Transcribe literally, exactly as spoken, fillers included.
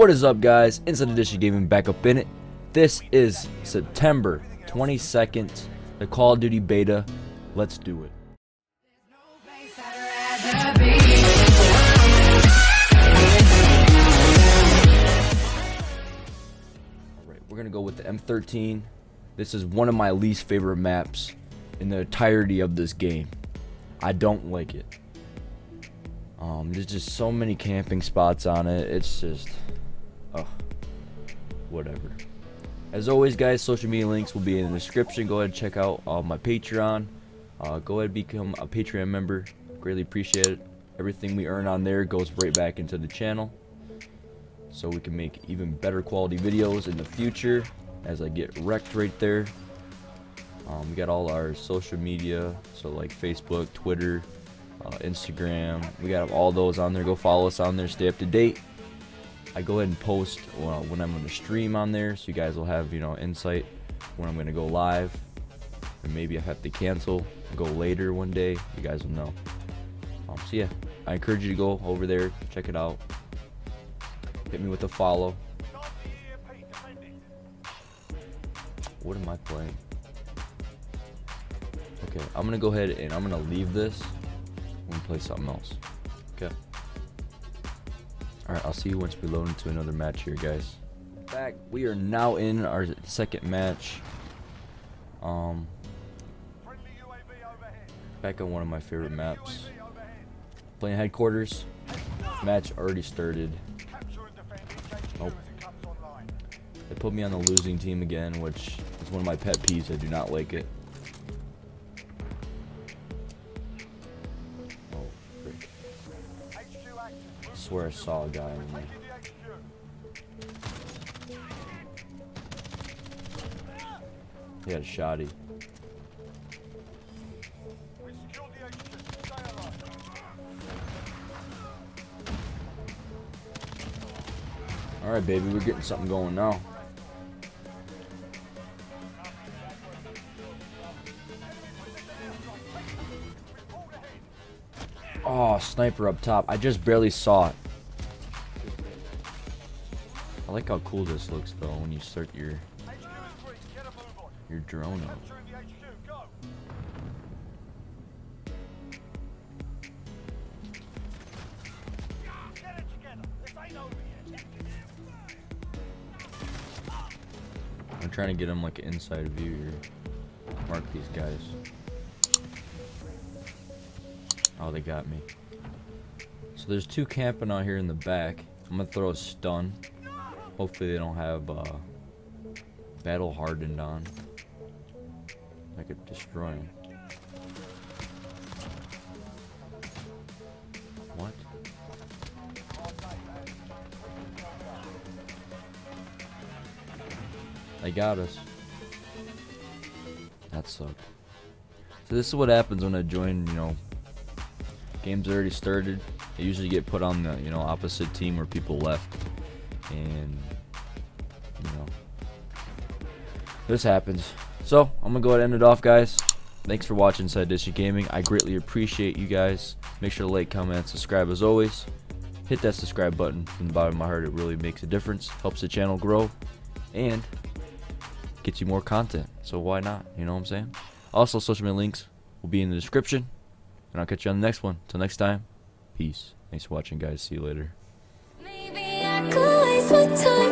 What is up, guys? Inside Edition Gaming back up in it. This is September twenty-second, the Call of Duty beta. Let's do it. Alright, we're gonna go with the M thirteen. This is one of my least favorite maps in the entirety of this game. I don't like it. Um, there's just so many camping spots on it. It's just, oh, whatever. As always, guys, social media links will be in the description. Go ahead and check out uh, my Patreon. Uh, go ahead and become a Patreon member. Greatly appreciate it. Everything we earn on there goes right back into the channel, so we can make even better quality videos in the future. As I get wrecked right there. Um, we got all our social media, so like Facebook, Twitter, Uh, Instagram. We got all those on there. Go follow us on there, stay up to date. I go ahead and post uh, when I'm going to stream on there, so you guys will have, you know, insight when I'm going to go live, and maybe I have to cancel, go later one day, you guys will know. Um, so yeah, I encourage you to go over there, check it out, hit me with a follow. What am I playing? Okay, I'm going to go ahead and I'm going to leave this and play something else. Okay. Alright, I'll see you once we load into another match here, guys. Back, we are now in our second match. Um back on one of my favorite maps. Playing headquarters. Match already started. Nope. They put me on the losing team again, which is one of my pet peeves. I do not like it. I swear I saw a guy in there. He had a shotty. Alright, baby, we're getting something going now. Oh, sniper up top. I just barely saw it. I like how cool this looks though when you start your your drone up. I'm trying to get him like an inside view here. Mark these guys. Oh, they got me. So there's two camping out here in the back. I'm gonna throw a stun. Hopefully they don't have uh, battle hardened on. I could destroy him. What? They got us. That sucked. So this is what happens when I join, you know, games already started. They usually get put on the, you know, opposite team where people left. And you know, this happens. So I'm gonna go ahead and end it off, guys. Thanks for watching Inside Edition Gaming. I greatly appreciate you guys. Make sure to like, comment, and subscribe as always. Hit that subscribe button from the bottom of my heart. It really makes a difference, helps the channel grow, and gets you more content. So why not? You know what I'm saying? Also, social media links will be in the description. And I'll catch you on the next one. Till next time, peace. Thanks for watching, guys. See you later. What time?